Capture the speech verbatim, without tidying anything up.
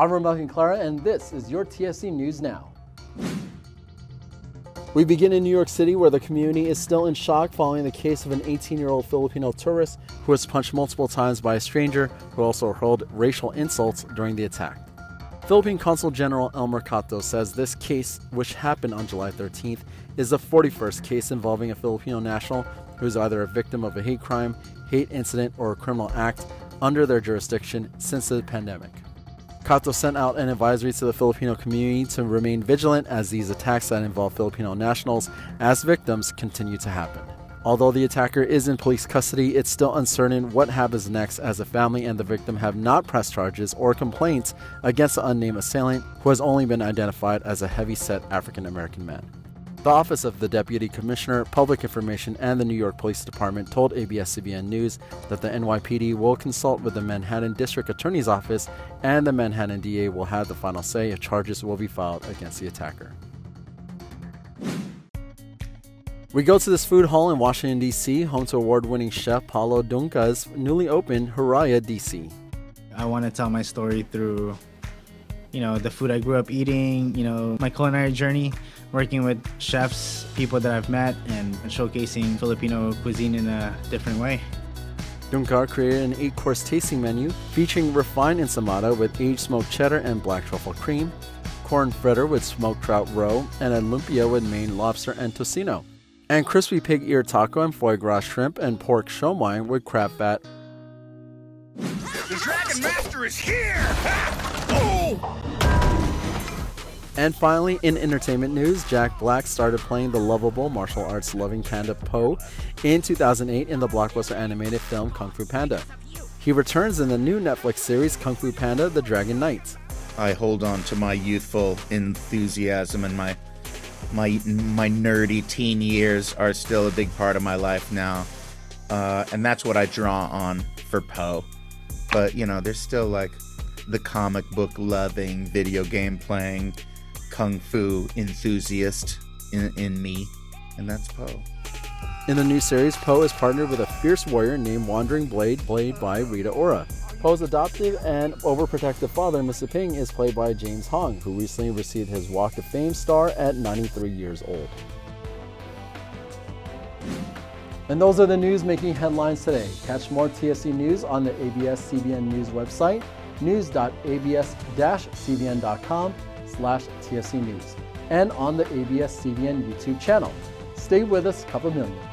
I'm Ramel Kinclara, and this is your T F C News Now. We begin in New York City, where the community is still in shock following the case of an eighteen-year-old Filipino tourist who was punched multiple times by a stranger who also hurled racial insults during the attack. Philippine Consul General Elmer Cato says this case, which happened on July thirteenth, is the forty-first case involving a Filipino national who is either a victim of a hate crime, hate incident, or a criminal act under their jurisdiction since the pandemic. Cato sent out an advisory to the Filipino community to remain vigilant as these attacks that involve Filipino nationals as victims continue to happen. Although the attacker is in police custody, it's still uncertain what happens next, as the family and the victim have not pressed charges or complaints against the unnamed assailant, who has only been identified as a heavy-set African-American man. The Office of the Deputy Commissioner, Public Information, and the New York Police Department told A B S C B N News that the N Y P D will consult with the Manhattan District Attorney's Office, and the Manhattan D A will have the final say if charges will be filed against the attacker. We go to this food hall in Washington, D C, home to award-winning chef Paulo Dunca's newly opened Hiraya D C. I want to tell my story through, you know, the food I grew up eating, you know, my culinary journey, working with chefs, people that I've met, and showcasing Filipino cuisine in a different way. Dunca created an eight-course tasting menu featuring refined ensamada with aged smoked cheddar and black truffle cream, corn fritter with smoked trout roe, and a lumpia with Maine lobster and tocino, and crispy pig ear taco and foie gras shrimp and pork shomai with crab fat. The Dragon Master is here! Ha! Oh! And finally, in entertainment news, Jack Black started playing the lovable, martial arts-loving panda Po in two thousand eight in the blockbuster animated film Kung Fu Panda. He returns in the new Netflix series Kung Fu Panda: The Dragon Knight. I hold on to my youthful enthusiasm, and my my my nerdy teen years are still a big part of my life now, uh, and that's what I draw on for Po. But you know, there's still like the comic book loving, video game playing, Kung Fu enthusiast in, in me, and that's Po. In the new series, Po is partnered with a fierce warrior named Wandering Blade, played by Rita Ora. Po's adoptive and overprotective father, Mister Ping, is played by James Hong, who recently received his Walk of Fame star at ninety-three years old. And those are the news making headlines today. Catch more T F C News on the A B S C B N News website, news dot A B S C B N dot com, slash T F C News, and on the A B S C B N YouTube channel. Stay with us, Kapamilya.